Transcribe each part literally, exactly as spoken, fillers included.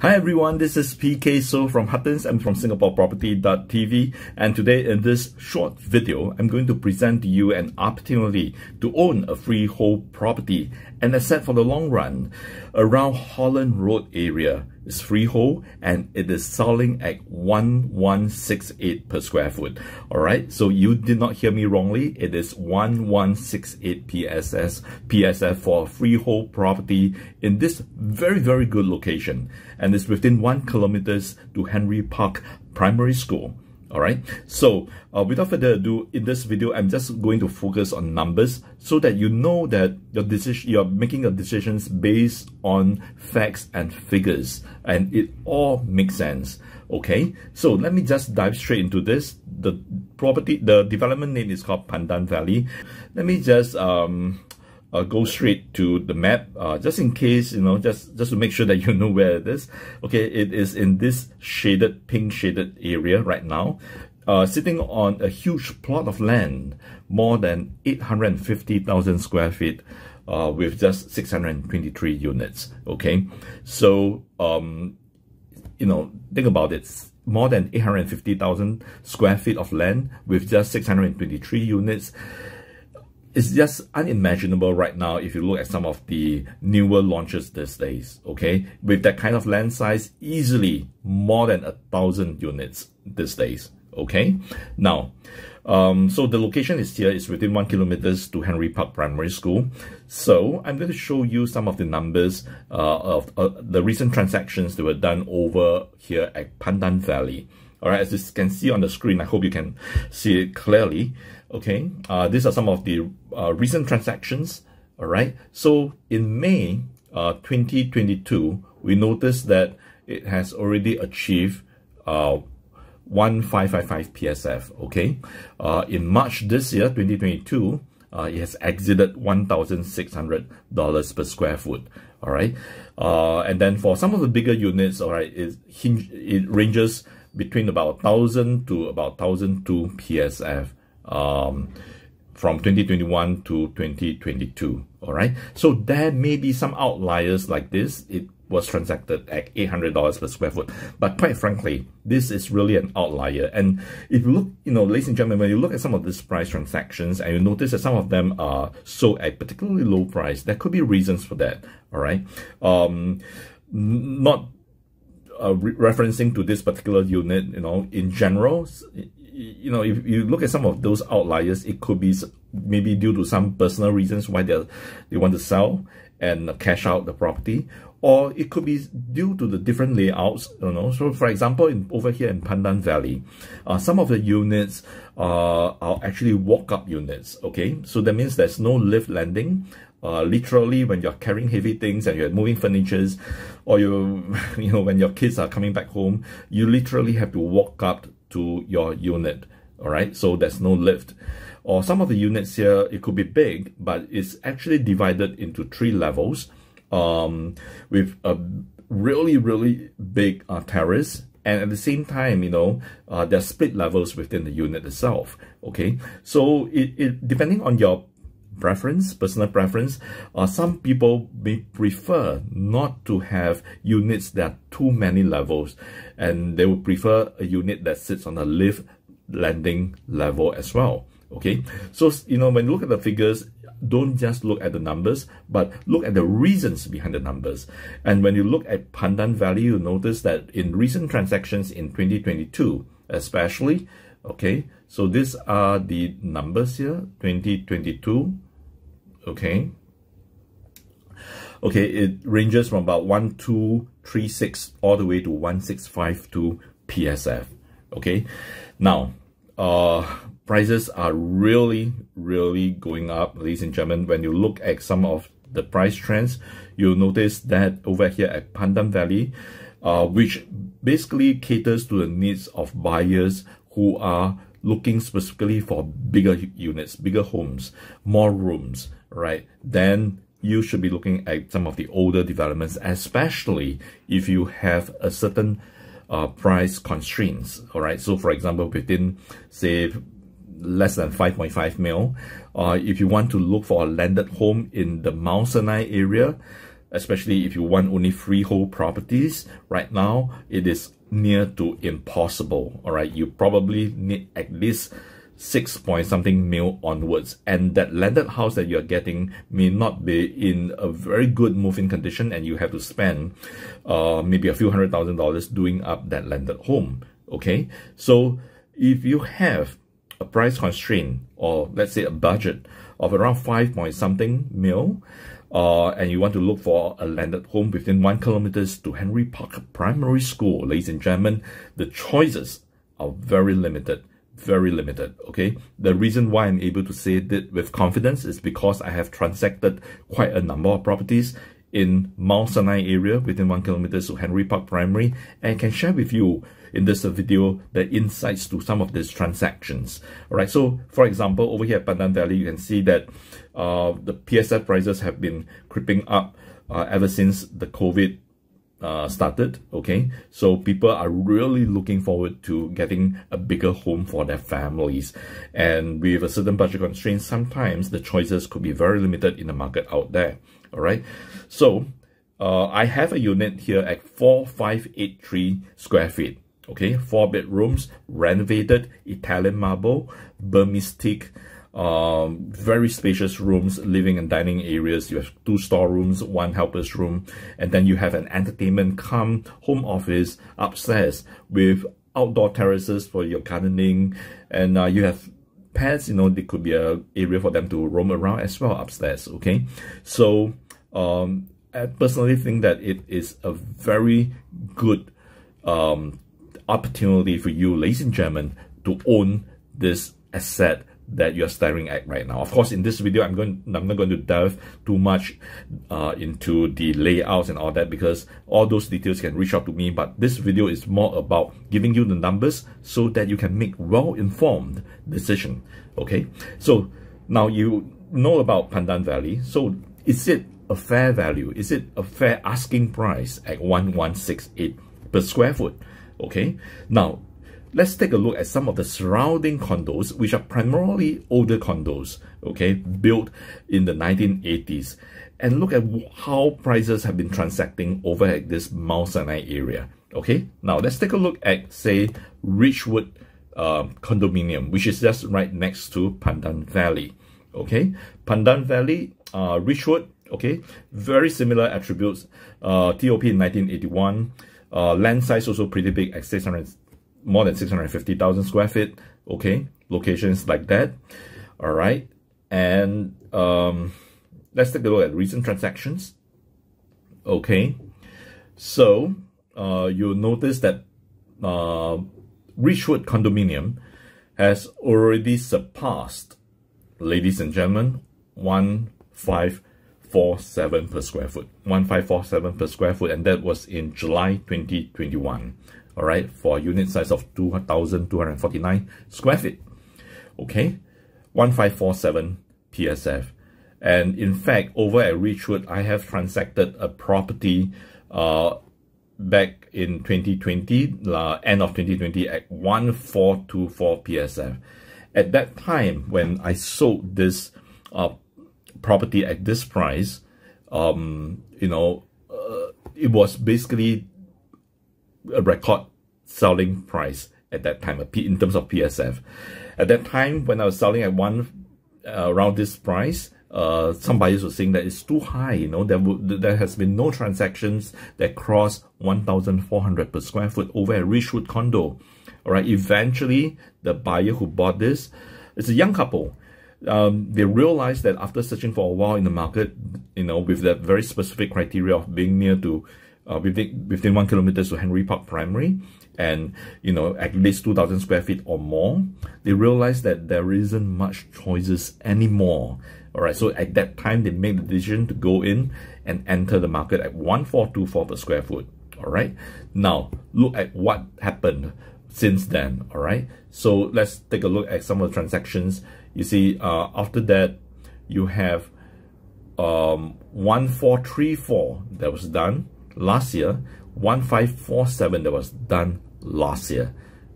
Hi everyone, this is P K So from Huttons and from Singapore Property dot T V, and today in this short video, I'm going to present to you an opportunity to own a freehold property, an asset for the long run, around Holland Road area. It's freehold and it is selling at one one six eight per square foot. Alright, so you did not hear me wrongly. It is one one six eight P S S, P S F for freehold property in this very, very good location. And it's within one kilometers to Henry Park Primary School. Alright, so uh, without further ado, in this video, I'm just going to focus on numbers so that you know that your decision, you're making your decisions based on facts and figures, and it all makes sense. Okay, so let me just dive straight into this. The property, the development name is called Pandan Valley. Let me just um, uh, go straight to the map, uh, just in case, you know, just, just to make sure that you know where it is. Okay, it is in this shaded, pink shaded area right now, uh, sitting on a huge plot of land, more than eight hundred fifty thousand square feet, uh, with just six hundred twenty-three units. Okay, so, um, you know, think about it. More than eight hundred fifty thousand square feet of land with just six hundred twenty-three units. It's just unimaginable right now if you look at some of the newer launches these days, okay? With that kind of land size, easily more than a thousand units these days, okay? Now, um, so the location is here, it's within one kilometers to Henry Park Primary School. So I'm going to show you some of the numbers uh, of uh, the recent transactions that were done over here at Pandan Valley. Alright, as you can see on the screen, I hope you can see it clearly. Okay, uh, these are some of the uh, recent transactions. Alright, so in May uh, twenty twenty-two, we noticed that it has already achieved uh, one five five five P S F. Okay, uh, in March this year, twenty twenty-two, uh, it has exited one thousand six hundred dollars per square foot. Alright, uh, and then for some of the bigger units, alright, it, it ranges between about one thousand to about one thousand two P S F um, from twenty twenty-one to twenty twenty-two, all right? So there may be some outliers like this. It was transacted at eight hundred dollars per square foot. But quite frankly, this is really an outlier. And if you look, you know, ladies and gentlemen, when you look at some of these price transactions and you notice that some of them are sold at particularly low price, there could be reasons for that, all right? Um, not... Uh, re referencing to this particular unit, you know, in general, you know, if you look at some of those outliers, it could be maybe due to some personal reasons why they they want to sell and cash out the property, or it could be due to the different layouts, you know. So, for example, in, over here in Pandan Valley, uh, some of the units uh, are actually walk-up units. Okay, so that means there's no lift landing. Uh, literally, when you're carrying heavy things and you're moving furnitures, or you, you know, when your kids are coming back home, you literally have to walk up to your unit. All right, so there's no lift. Or some of the units here, it could be big, but it's actually divided into three levels, um, with a really, really big uh, terrace. And at the same time, you know, uh, there are split levels within the unit itself. Okay, so it, it depending on your preference, personal preference, uh, some people may prefer not to have units that are too many levels, and they would prefer a unit that sits on a lift landing level as well. Okay, so, you know, when you look at the figures, don't just look at the numbers, but look at the reasons behind the numbers. And when you look at Pandan Valley, you notice that in recent transactions in twenty twenty-two, especially, okay, so these are the numbers here, twenty twenty-two. Okay. Okay, it ranges from about one two three six all the way to one six five two P S F. Okay. Now, uh prices are really, really going up, ladies and gentlemen. When you look at some of the price trends, you'll notice that over here at Pandan Valley, uh, which basically caters to the needs of buyers who are looking specifically for bigger units, bigger homes, more rooms, right? Then you should be looking at some of the older developments, especially if you have a certain uh, price constraints, all right? So for example, within, say, less than five point five mil, uh, if you want to look for a landed home in the Mount Sinai area, especially if you want only freehold properties. Right now, it is near to impossible. All right, you probably need at least six point something mil onwards, and that landed house that you're getting may not be in a very good moving condition, and you have to spend uh, maybe a few hundred thousand dollars doing up that landed home. Okay, so if you have a price constraint, or let's say a budget of around five point something mil, Uh, and you want to look for a landed home within one kilometers to Henry Park Primary School, ladies and gentlemen, the choices are very limited, very limited, okay? The reason why I'm able to say that with confidence is because I have transacted quite a number of properties in Mount Sinai area within one kilometer to Henry Park Primary, and can share with you in this video the insights to some of these transactions. All right, so for example, over here at Pandan Valley, you can see that uh, the P S F prices have been creeping up uh, ever since the COVID uh, started, okay? So people are really looking forward to getting a bigger home for their families. And with a certain budget constraint, sometimes the choices could be very limited in the market out there, all right? So uh, I have a unit here at four five eight three square feet. Okay, four bedrooms, renovated, Italian marble, Burmese teak, um, very spacious rooms, living and dining areas. You have two storerooms, one helper's room, and then you have an entertainment cum home office upstairs with outdoor terraces for your gardening, and uh, you have pets, you know, there could be an area for them to roam around as well upstairs, okay? So, um, I personally think that it is a very good um. opportunity for you, ladies and gentlemen, to own this asset that you're staring at right now. Of course, in this video, I'm going I'm not going to delve too much uh, into the layouts and all that, because all those details can reach out to me. But this video is more about giving you the numbers so that you can make well-informed decision. Okay, so now you know about Pandan Valley. So is it a fair value? Is it a fair asking price at one one six eight per square foot? Okay, now let's take a look at some of the surrounding condos, which are primarily older condos, okay, built in the nineteen eighties, and look at how prices have been transacting over at this Mount Sinai area. Okay, now let's take a look at, say, Richwood uh, condominium, which is just right next to Pandan Valley. Okay, Pandan Valley, uh, Richwood, okay, very similar attributes, uh, T O P in nineteen eighty-one. Uh, land size also pretty big at six hundred, more than six hundred fifty thousand square feet. Okay, locations like that. All right, and um, let's take a look at recent transactions. Okay, so uh, you'll notice that uh, Richwood condominium has already surpassed, ladies and gentlemen, one five four seven per square foot, one five four seven per square foot, and that was in July twenty twenty-one. All right, for a unit size of two thousand two hundred forty-nine square feet. Okay, one five four seven P S F. And in fact, over at Richwood, I have transacted a property uh, back in twenty twenty, uh, end of twenty twenty, at one four two four P S F. At that time, when I sold this uh, property at this price, um, you know, uh, it was basically a record selling price at that time, in terms of P S F. At that time, when I was selling at one uh, around this price, uh, some buyers were saying that it's too high. You know, there there has been no transactions that cross one thousand four hundred per square foot over at Richwood condo. All right, eventually the buyer who bought this, it's a young couple. Um, they realized that after searching for a while in the market, you know, with that very specific criteria of being near to, uh, within, within one kilometer to Henry Park Primary, and, you know, at least two thousand square feet or more, they realized that there isn't much choices anymore. All right, so at that time, they made the decision to go in and enter the market at one four two four per square foot. All right, now look at what happened since then. All right, so let's take a look at some of the transactions. You see, uh, after that, you have um, one four three four that was done last year, one five four seven that was done last year,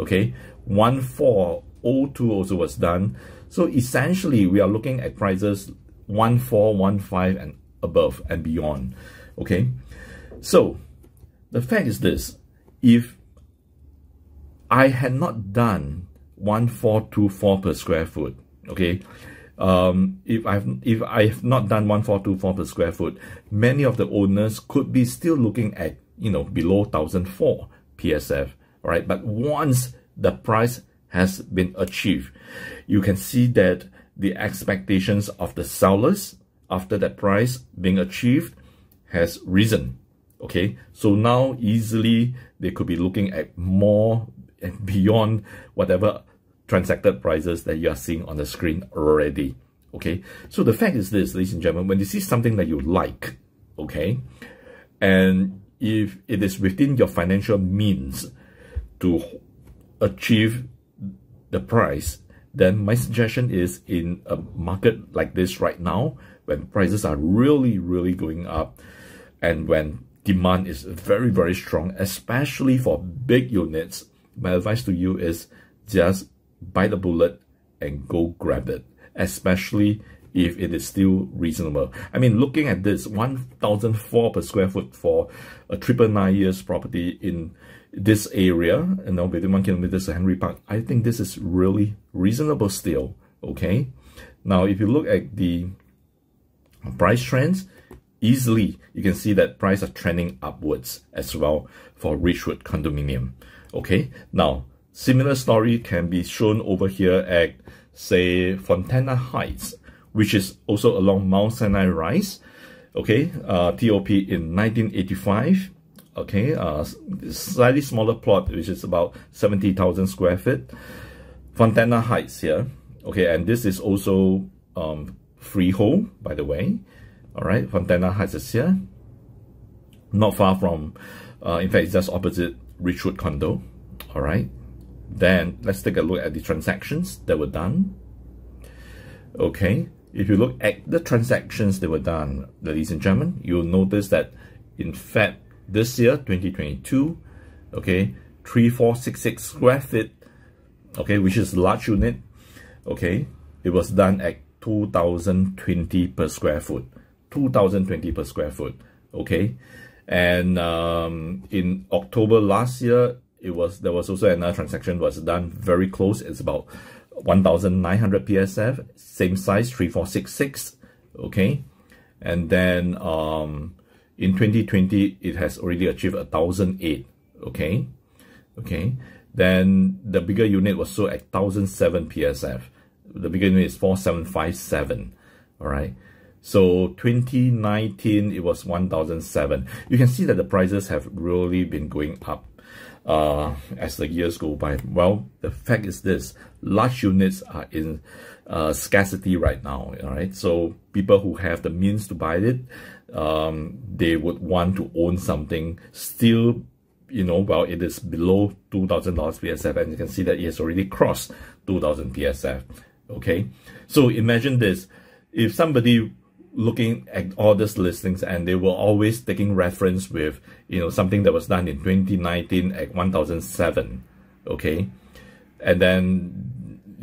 okay, one four zero two also was done. So essentially, we are looking at prices one four one five and above and beyond. Okay, so the fact is this: if I had not done one four two four per square foot, okay, um, if I've if I've not done one four two four per square foot, many of the owners could be still looking at, you know, below one thousand four P S F, right? But once the price has been achieved, you can see that the expectations of the sellers after that price being achieved has risen. Okay, so now easily they could be looking at more and beyond whatever transacted prices that you are seeing on the screen already. Okay, so the fact is this, ladies and gentlemen, when you see something that you like, okay, and if it is within your financial means to achieve the price, then my suggestion is, in a market like this right now, when prices are really, really going up, and when demand is very, very strong, especially for big units, my advice to you is just bite the bullet and go grab it, especially if it is still reasonable. I mean, looking at this, one thousand four per square foot for a triple nine years property in this area, and now within one kilometer of Henry Park, I think this is really reasonable still, okay? Now, if you look at the price trends, easily you can see that prices are trending upwards as well for Richwood condominium, okay? Now, similar story can be shown over here at, say, Fontana Heights, which is also along Mount Sinai Rise, okay? Uh, T O P in nineteen eighty-five, okay, uh, slightly smaller plot, which is about seventy thousand square feet. Fontana Heights here, okay, and this is also um, freehold, by the way. All right, Fontana Heights is here, not far from, uh, in fact, it's just opposite Richwood Condo. All right, then let's take a look at the transactions that were done. Okay, if you look at the transactions that were done, ladies and gentlemen, you'll notice that, in fact, this year, twenty twenty-two, okay, three four six six square feet, okay, which is large unit, okay, it was done at two thousand twenty per square foot, two thousand twenty per square foot, okay, and um, in October last year, it was there was also another transaction was done very close. It's about one thousand nine hundred P S F, same size, three four six six, okay, and then um. in twenty twenty, it has already achieved one thousand eight, okay? Okay, then the bigger unit was sold at one thousand seven P S F. The bigger unit is four seven five seven, all right? So twenty nineteen, it was one thousand seven. You can see that the prices have really been going up uh, as the years go by. Well, the fact is this, large units are in uh, scarcity right now, all right? So people who have the means to buy it, Um, they would want to own something still, you know, while it is below two thousand dollars P S F, and you can see that it has already crossed two thousand P S F, okay? So imagine this, if somebody looking at all these listings and they were always taking reference with, you know, something that was done in twenty nineteen at one thousand seven, okay? And then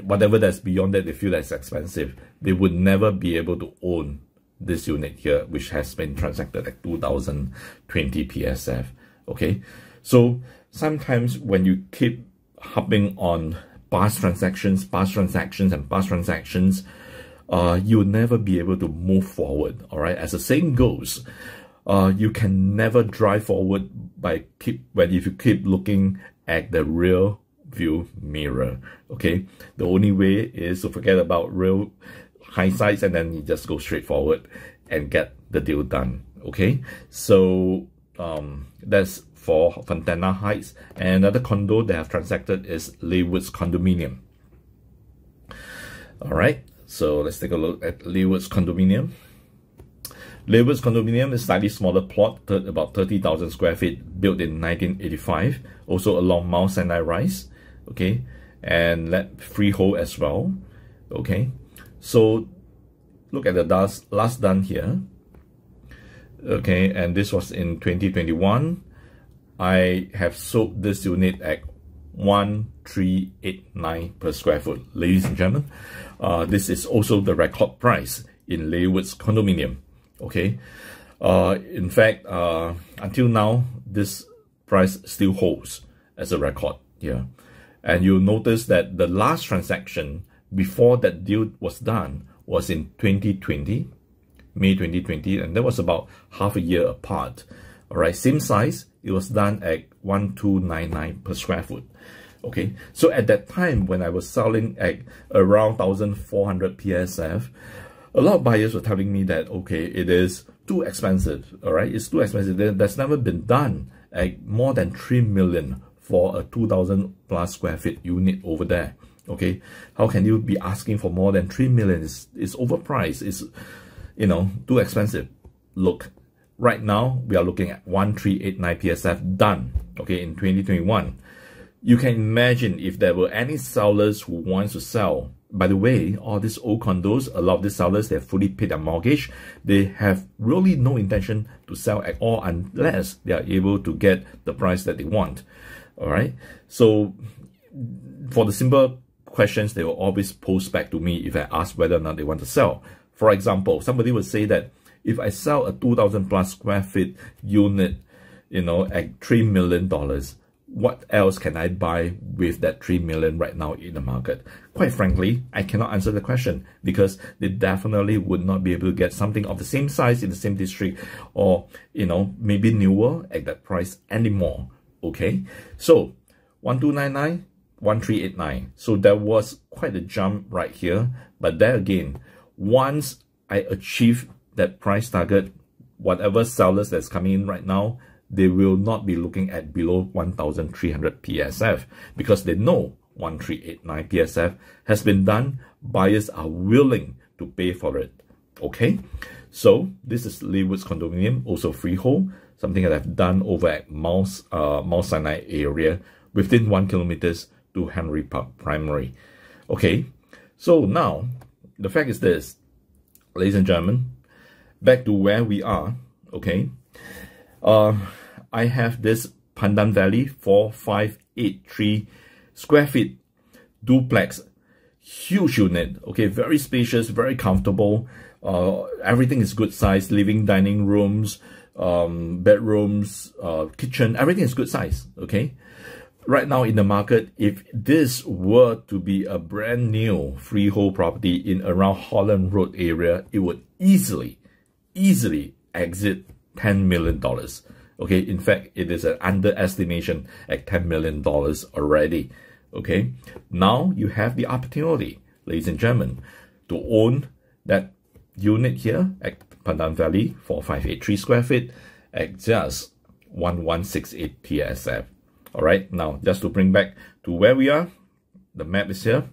whatever that's beyond that, they feel that's expensive. They would never be able to own this unit here, which has been transacted at two thousand twenty P S F, okay? So sometimes when you keep hopping on past transactions, past transactions, and past transactions, uh, you'll never be able to move forward, all right? As the saying goes, uh, you can never drive forward by keep when if you keep looking at the rear view mirror, okay? The only way is to forget about real hindsights, and then you just go straight forward and get the deal done, okay? So um, that's for Fontana Heights. And another condo they have transacted is Laywoods condominium. All right, so let's take a look at Leeward's condominium. Laywoods condominium is slightly smaller plot, th about thirty thousand square feet, built in nineteen eighty-five, also along Mount Sinai Rise, okay, and let freehold as well, okay. So look at the last, last done here, okay, and this was in twenty twenty-one. I have sold this unit at one three eight nine per square foot, ladies and gentlemen. Uh, this is also the record price in Leeward's condominium, okay. Uh, in fact, uh, until now, this price still holds as a record here. And you'll notice that the last transaction before that deal was done was in twenty twenty, May twenty twenty, and that was about half a year apart. All right, same size. It was done at one two nine nine per square foot. Okay, so at that time when I was selling at around one thousand four hundred P S F, a lot of buyers were telling me that, okay, it is too expensive. All right, it's too expensive. That's never been done at more than three million for a two thousand plus square feet unit over there. Okay, how can you be asking for more than three million? It's, it's overpriced. It's, you know, too expensive. Look, right now we are looking at one three eight nine P S F done, okay, in twenty twenty-one. You can imagine if there were any sellers who want to sell. By the way, all these old condos, a lot of these sellers, they have fully paid their mortgage. They have really no intention to sell at all unless they are able to get the price that they want. All right. So for the simple questions, they will always post back to me if I ask whether or not they want to sell. For example, somebody would say that if I sell a two thousand plus square feet unit, you know, at three million dollars, what else can I buy with that three million dollars right now in the market? Quite frankly, I cannot answer the question because they definitely would not be able to get something of the same size in the same district or, you know, maybe newer at that price anymore. Okay, so one two nine nine, one three eight nine. So there was quite a jump right here. But there again, once I achieve that price target, whatever sellers that's coming in right now, they will not be looking at below one thousand three hundred P S F because they know one three eight nine P S F has been done. Buyers are willing to pay for it. Okay, so this is Leeward's condominium, also freehold, something that I've done over at Mount, uh, Mount Sinai area within one kilometers to Henry Park Primary. Okay, so now the fact is this, ladies and gentlemen, back to where we are. Okay, uh, I have this Pandan Valley four five eight three square feet duplex, huge unit. Okay, very spacious, very comfortable. Uh, everything is good size, living, dining rooms, um, bedrooms, uh, kitchen, everything is good size. Okay, right now in the market, if this were to be a brand new freehold property in around Holland Road area, it would easily, easily exit ten million dollars. Okay, in fact, it is an underestimation at ten million dollars already. Okay, now you have the opportunity, ladies and gentlemen, to own that unit here at Pandan Valley, four five eight three square feet at just one one six eight P S F. All right, now just to bring back to where we are, the map is here.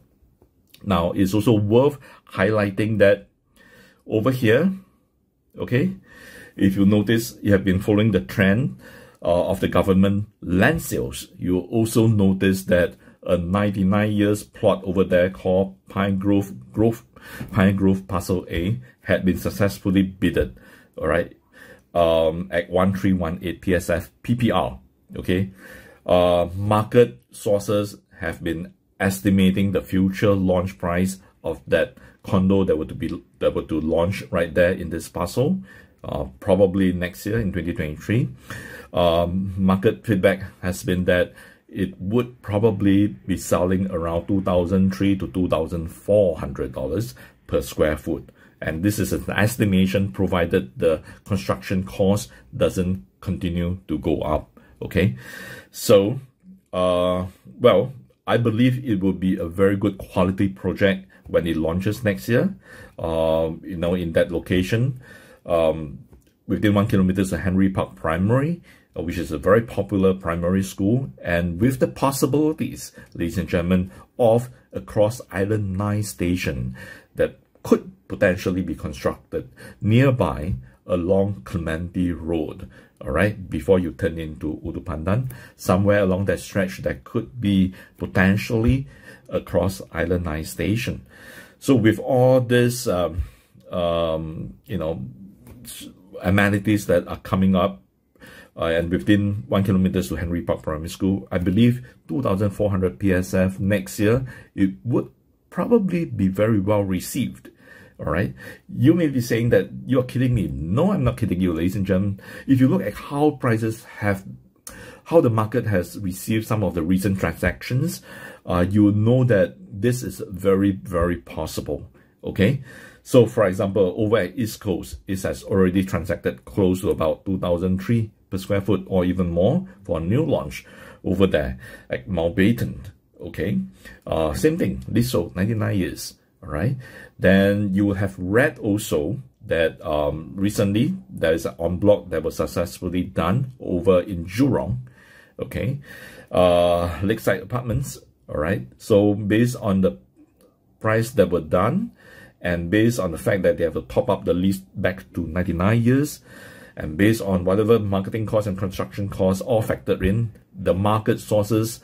Now, it's also worth highlighting that over here, okay, if you notice, you have been following the trend uh, of the government land sales. You also notice that a ninety-nine years plot over there called Pine Grove, Grove, Pine Grove Parcel A had been successfully bidded, all right, um, at one three one eight P S F P P R, okay. Uh, market sources have been estimating the future launch price of that condo that were to be that were to launch right there in this parcel, uh, probably next year in twenty twenty-three. Um, market feedback has been that it would probably be selling around two thousand three hundred to two thousand four hundred dollars per square foot, and this is an estimation provided the construction cost doesn't continue to go up. Okay, so uh, well, I believe it will be a very good quality project when it launches next year. Uh, you know, in that location, um, within one kilometer is a Henry Park Primary, uh, which is a very popular primary school, and with the possibilities, ladies and gentlemen, of a Cross Island Line station that could potentially be constructed nearby along Clementi Road. All right, before you turn into Ulu Pandan, somewhere along that stretch, there could be potentially a Cross Island Line station. So with all this, um, um, you know, amenities that are coming up, uh, and within one kilometer to Henry Park Primary School, I believe two thousand four hundred P S F next year, it would probably be very well received. All right. You may be saying that you're kidding me. No, I'm not kidding you, ladies and gentlemen. If you look at how prices have, how the market has received some of the recent transactions, uh, you will know that this is very, very possible. Okay. So, for example, over at East Coast, it has already transacted close to about two thousand three per square foot or even more for a new launch over there at Malbaton. Okay. Uh, same thing. This sold ninety-nine years. All right. Then you will have read also that um, recently there is an en bloc that was successfully done over in Jurong. Okay. Uh, Lakeside Apartments. All right. So, based on the price that were done, and based on the fact that they have to top up the lease back to ninety-nine years, and based on whatever marketing costs and construction costs all factored in, the market sources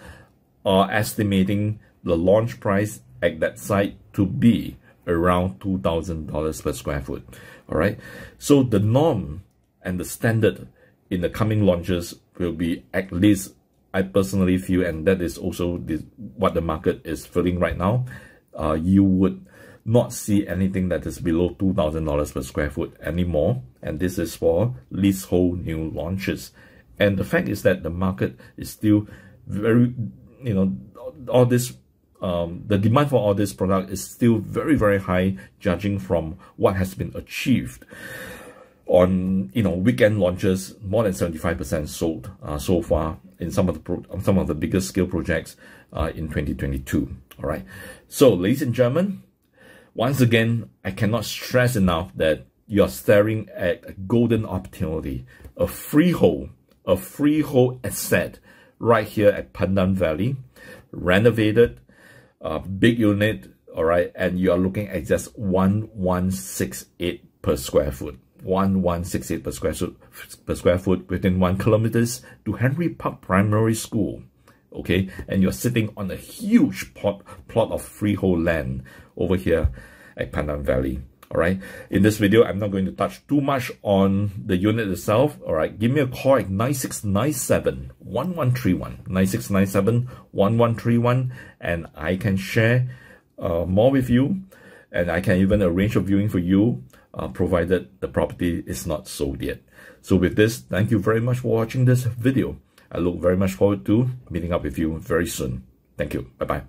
are estimating the launch price at that site to be around two thousand dollars per square foot. All right. So the norm and the standard in the coming launches will be, at least I personally feel, and that is also the, what the market is feeling right now, uh, you would not see anything that is below two thousand dollars per square foot anymore. And this is for leasehold new launches. And the fact is that the market is still very, you know, all this, um, the demand for all this product is still very, very high, judging from what has been achieved on, you know, weekend launches. More than seventy-five percent sold uh, so far in some of the pro some of the biggest scale projects uh, in twenty twenty-two. All right. So, ladies and gentlemen, once again, I cannot stress enough that you are staring at a golden opportunity, a freehold, a freehold asset right here at Pandan Valley, renovated, uh, big unit, all right, and you are looking at just one one six eight per square foot, one one six eight per square foot, per square foot within one kilometers to Henry Park Primary School. Okay, and you're sitting on a huge plot, plot of freehold land over here at Pandan Valley. All right, in this video, I'm not going to touch too much on the unit itself. All right, give me a call at nine six nine seven, one one three one, nine six nine seven, one one three one, and I can share uh, more with you, and I can even arrange a viewing for you, uh, provided the property is not sold yet. So with this, thank you very much for watching this video. I look very much forward to meeting up with you very soon. Thank you. Bye-bye.